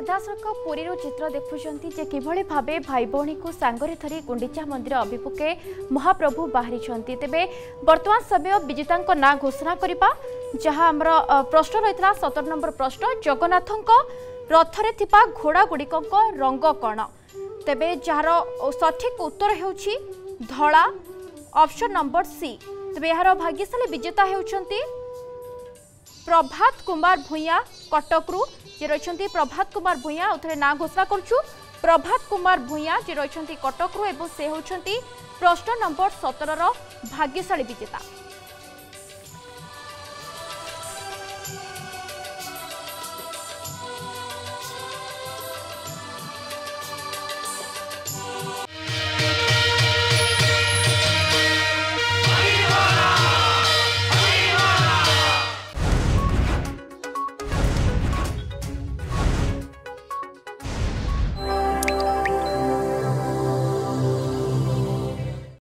सीधासख पुरी चित्र देखुंट जे किभली भावे भाई भौणी को सांगरे धरी गुंडीचा मंदिर अभिमुखे महाप्रभु बाहरी तेबे वर्तमान समय विजेता ना घोषणा करवा जहां आमर प्रश्न रही है 17 नंबर प्रश्न जगन्नाथ रथरे थिपा घोड़ा गुड़िक रंग कण तेबे जार सठिक उत्तर हेउछि धला ऑप्शन नंबर सी। तेबे यार भाग्यशाली विजेता हेउछंती प्रभात कुमार भुइया कटकरू जे रही प्रभात कुमार भुइया आउे ना घोषणा करुँ प्रभात कुमार भुइया जे रही कटकरू से होती प्रश्न नंबर 17 भाग्यशाली विजेता।